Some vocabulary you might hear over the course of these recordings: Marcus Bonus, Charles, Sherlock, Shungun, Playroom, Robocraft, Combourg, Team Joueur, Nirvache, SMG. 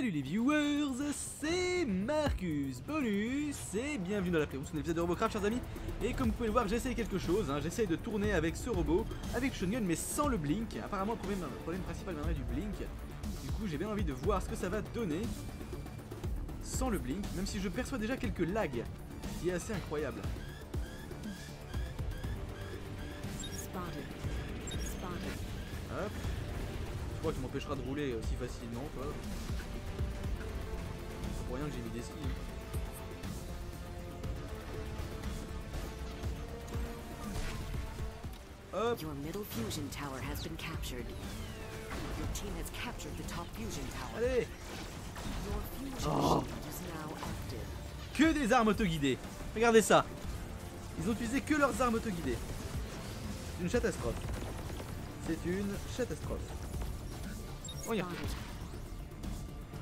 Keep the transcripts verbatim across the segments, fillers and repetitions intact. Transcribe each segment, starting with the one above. Salut les viewers, c'est Marcus Bonus et bienvenue dans la Playroom, c'est un épisode de Robocraft chers amis. Et comme vous pouvez le voir, j'essaye quelque chose, hein. J'essaye de tourner avec ce robot, avec Shungun mais sans le blink. Apparemment le problème, le problème principal viendrait du blink. Du coup j'ai bien envie de voir ce que ça va donner sans le blink, même si je perçois déjà quelques lags, ce qui est assez incroyable. Hop. Je crois qu'il m'empêchera de rouler aussi facilement quoi. C'est pour rien que j'ai mis des skis. Hop. Allez. Oh. Que des armes autoguidées. Regardez ça. Ils ont utilisé que leurs armes autoguidées. C'est une catastrophe. C'est une catastrophe. Oh,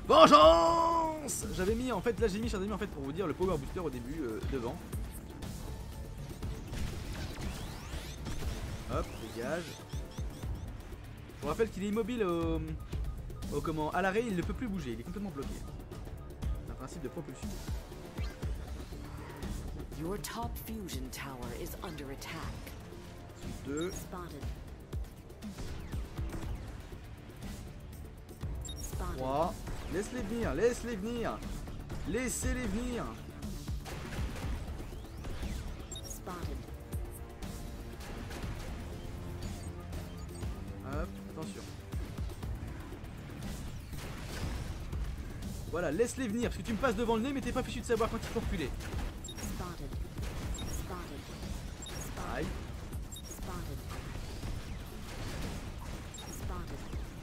vengeance! J'avais mis en fait, là j'ai mis chers amis en fait pour vous dire le power booster au début euh, devant. Hop, dégage. Je vous rappelle qu'il est immobile au, au comment à l'arrêt, il ne peut plus bouger, il est complètement bloqué. C'est un principe de propulsion. Your top fusion tower is under attack. deux. trois. Laisse-les venir, laisse-les venir. Laissez-les venir. Hop, attention. Voilà, laisse-les venir, parce que tu me passes devant le nez, mais t'es pas fichu de savoir quand il faut reculer. Aïe.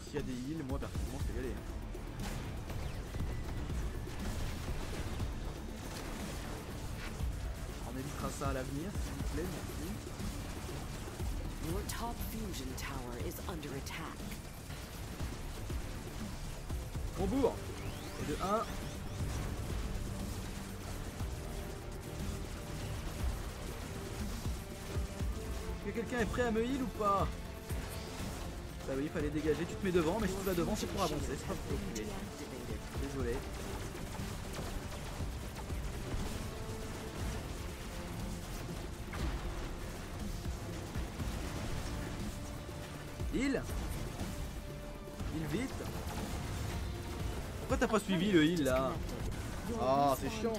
S'il y a des heals, moi personnellement je vais y aller. On évitera ça à l'avenir, s'il vous plaît, merci. Your top fusion tower is under attack. Combourg. Et de un. Est-ce que quelqu'un est prêt à me heal ou pas? Bah oui, il fallait dégager, tu te mets devant, mais si tu vas devant c'est pour avancer, c'est pas pour reculer. Désolé. Heal. Heal vite. Pourquoi t'as pas suivi le heal là? Ah, oh, c'est chiant.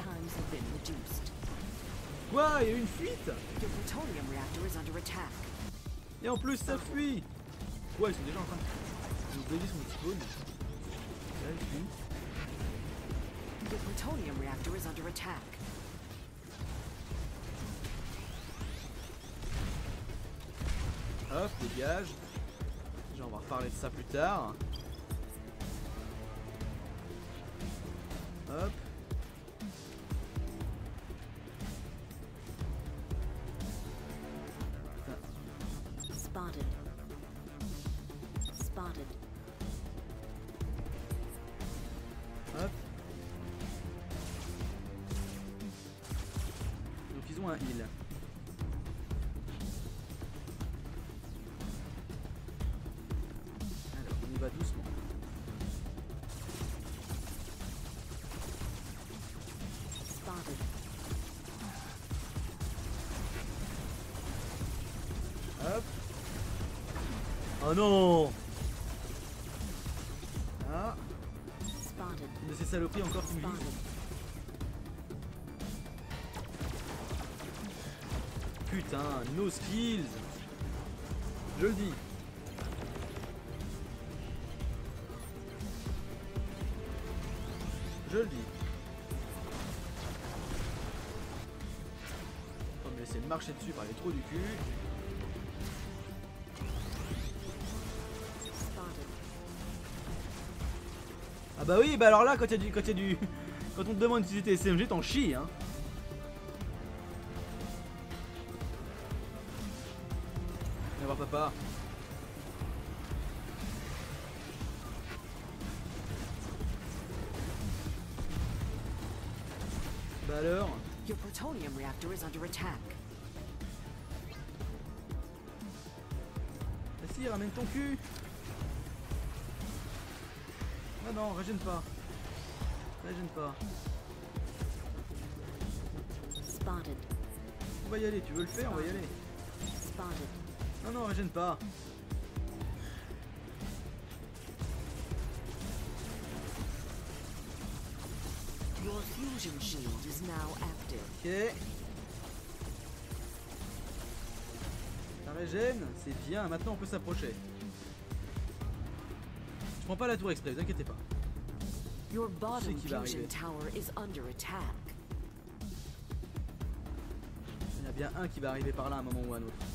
Quoi? Il y a eu une fuite? Et en plus ça fuit. Ouais, ils sont déjà en train de nous donner son petit spawn. Là, il fuit. The plutonium reactor is under attack. Hop, dégage. Déjà, on va reparler de ça plus tard. Hop. Spotted. Hop. Donc ils ont un heal. Alors on y va doucement. Hop. Oh non. De ces saloperies encore qui me visent. Putain, no skills. Je le dis. Je le dis. On va me laisser marcher dessus par les trous du cul. Ah bah oui, bah alors là, quand il y a du, quand il y a du, quand on te demande d'utiliser tes S M G, t'en chies, hein. Viens voir papa. Bah alors. Your plutonium reactor is under attack. Vas-y, ramène ton cul. Ah non, régène pas. Ça gêne pas. Spotted. On va y aller, tu veux le faire, on va y aller. Spotted. Non, non, ça gêne pas. Your fusion shield is now active. Ok. Ça régène, c'est bien, maintenant on peut s'approcher. Je prends pas la tour exprès, vous inquiétez pas. Your bottom fusion tower is under attack. Il y en a bien un qui va arriver par là à un moment ou à un autre.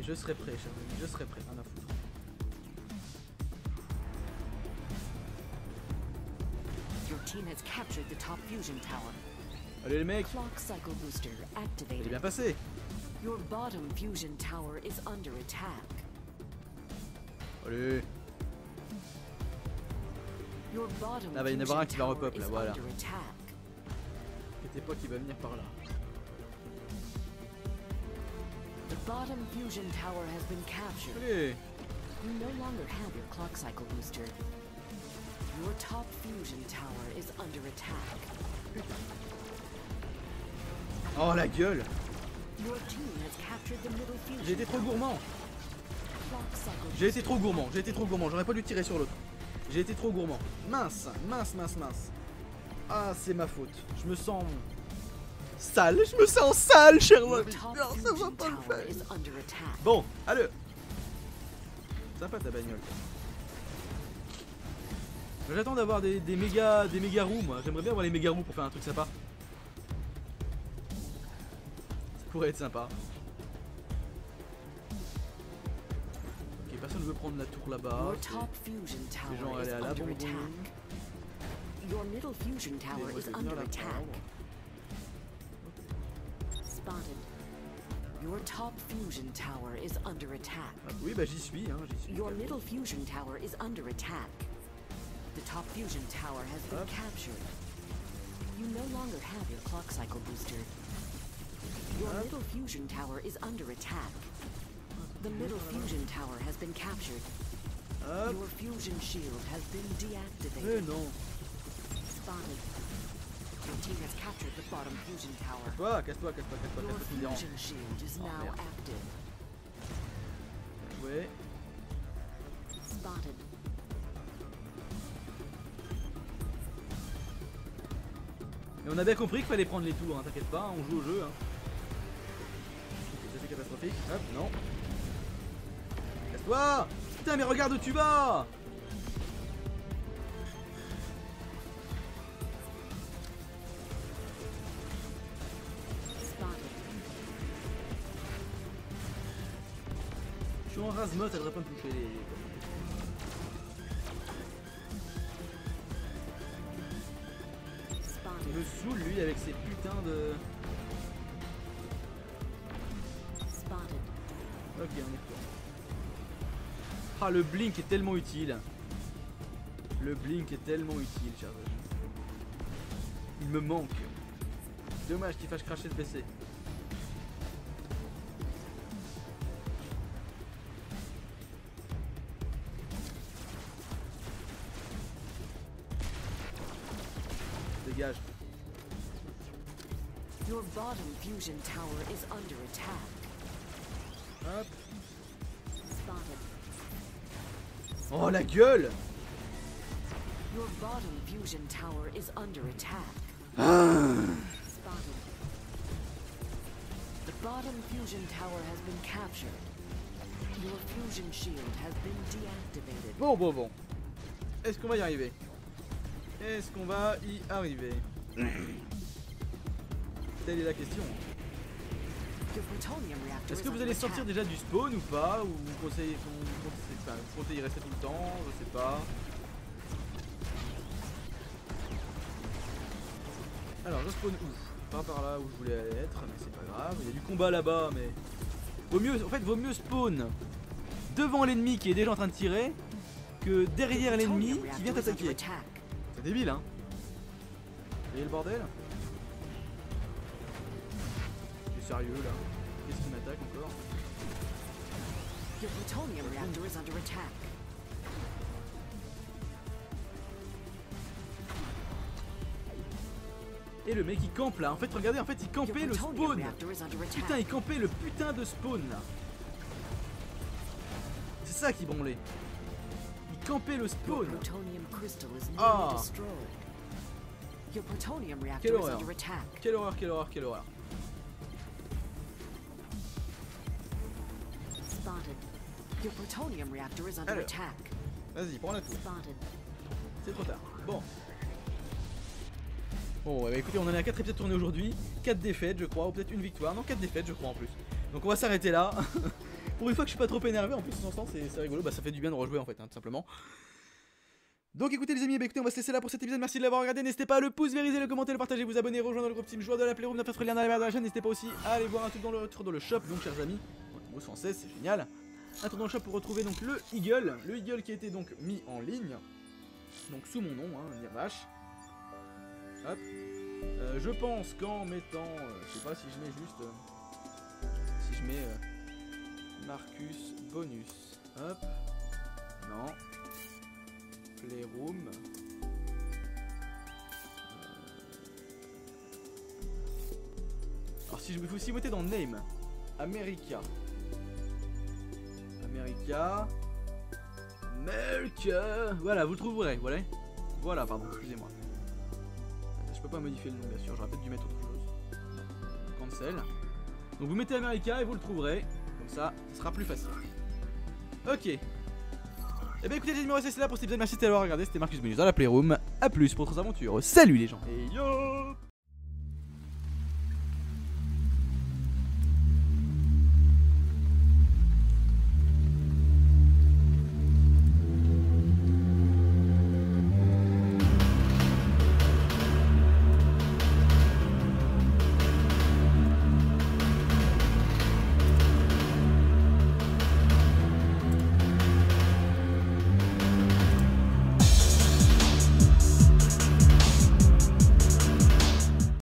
Et je serai prêt, chers amis, je serai prêt, rien à foutre. Allez les mecs, il est bien passé. Allez. Là va y en avoir un qui va repop là, voilà. Inquiétez pas qu'il va venir par là. Allez. Your top fusion tower is under attack. Oh la gueule! J'ai été trop gourmand! J'ai été trop gourmand, j'ai été trop gourmand, j'aurais pas dû tirer sur l'autre. J'ai été trop gourmand. Mince, mince, mince, mince. Ah, c'est ma faute. Je me sens sale, je me sens sale, Sherlock. Non, ça va pas le faire. Bon, allez. Sympa ta bagnole. J'attends d'avoir des, des méga des méga roues moi, j'aimerais bien avoir les méga roues pour faire un truc sympa. Ça pourrait être sympa. Ok, personne ne veut prendre la tour là-bas. Les gens allaient à la bombe. Your top fusion tower is under attack. Oui bah j'y suis hein, j'y suis. Your middle fusion tower is under attack. The top fusion tower has been Hop. captured. You no longer have your clock cycle booster. Your Hop. middle fusion tower is under attack. The middle fusion tower has been captured. Hop. Your fusion shield has been deactivated. Eh non. Spotted. Your team has captured the bottom fusion tower. Quoi, casse-toi, casse-toi, casse-toi, casse-toi. Your fusion shield is now active. Ouais. Spotted. Et on a bien compris qu'il fallait prendre les tours, hein, t'inquiète pas, on joue au jeu. Hein. Ça c'est catastrophique. Hop, non. Casse-toi! Putain, mais regarde où tu vas! Je suis en rase-motte, elle devrait pas me toucher les. Je me saoule lui avec ses putains de. Ok, on est court. Ah, le blink est tellement utile. Le blink est tellement utile, Charles. Il me manque. Dommage qu'il fasse cracher le P C. Dégage. Your bottom fusion tower is under attack. Hop. Spotted. Oh la gueule. Your bottom fusion tower is under attack. Spotted. The bottom fusion tower has been captured. Your fusion shield has been deactivated. Bon bon bon. Est-ce qu'on va y arriver? Est-ce qu'on va y arriver? Telle est la question. Est-ce que vous allez sortir déjà du spawn ou pas? Ou vous conseillez qu'on compte y rester tout le temps? Je sais pas. Alors je spawn où? Pas par là où je voulais être, mais c'est pas grave. Il y a du combat là-bas, mais. Vaut mieux, en fait, vaut mieux spawn devant l'ennemi qui est déjà en train de tirer que derrière l'ennemi qui vient t'attaquer. C'est débile, hein? Vous voyez le bordel? Sérieux là, qu'est-ce qui m'attaque encore? Et le mec il campe là. En fait regardez, en fait il campait le spawn. Putain, il campait le putain de spawn là. C'est ça qui branlait. Il campait le spawn. Oh. Quelle horreur. Quelle horreur, quelle horreur, quelle horreur. Alors. Vas-y, prends la tour. C'est trop tard. Bon. Bon, bah écoutez, on en est à quatre épisodes tournés aujourd'hui. quatre défaites, je crois, ou peut-être une victoire. Non, quatre défaites, je crois en plus. Donc on va s'arrêter là. Pour une fois que je suis pas trop énervé, en plus, en ce temps, c'est rigolo. Bah ça fait du bien de rejouer en fait, hein, tout simplement. Donc écoutez les amis, bah écoutez, on va se laisser là pour cet épisode, merci de l'avoir regardé, n'hésitez pas à le pouce, vériser, le commenter, le partager, vous abonner, rejoindre le groupe Team Joueur de la Playroom, n'importe quel lien dans la barre de la chaîne, n'hésitez pas aussi à aller voir un truc dans le retour dans le shop, donc chers amis, mot sans cesse, c'est génial. Un tour dans le shop pour retrouver donc le Eagle, le Eagle qui a été donc mis en ligne, donc sous mon nom, hein, Nirvache. Hop, euh, je pense qu'en mettant, euh, je sais pas si je mets juste, euh, si je mets euh, Marcus Bonus, hop, non. Playroom. Alors si je me fous, si vous votez dans Name, America, America, America, voilà, vous le trouverez, voilà, voilà, pardon, excusez-moi. Je peux pas modifier le nom, bien sûr, j'aurais peut-être dû mettre autre chose. Cancel. Donc vous mettez America et vous le trouverez, comme ça, ce sera plus facile. Ok. Et eh bien écoutez les amis, c'est là pour cet épisode, merci de l'avoir regardé, c'était Marcus Bonus dans la Playroom, à plus pour d'autres aventures, salut les gens. Et yo.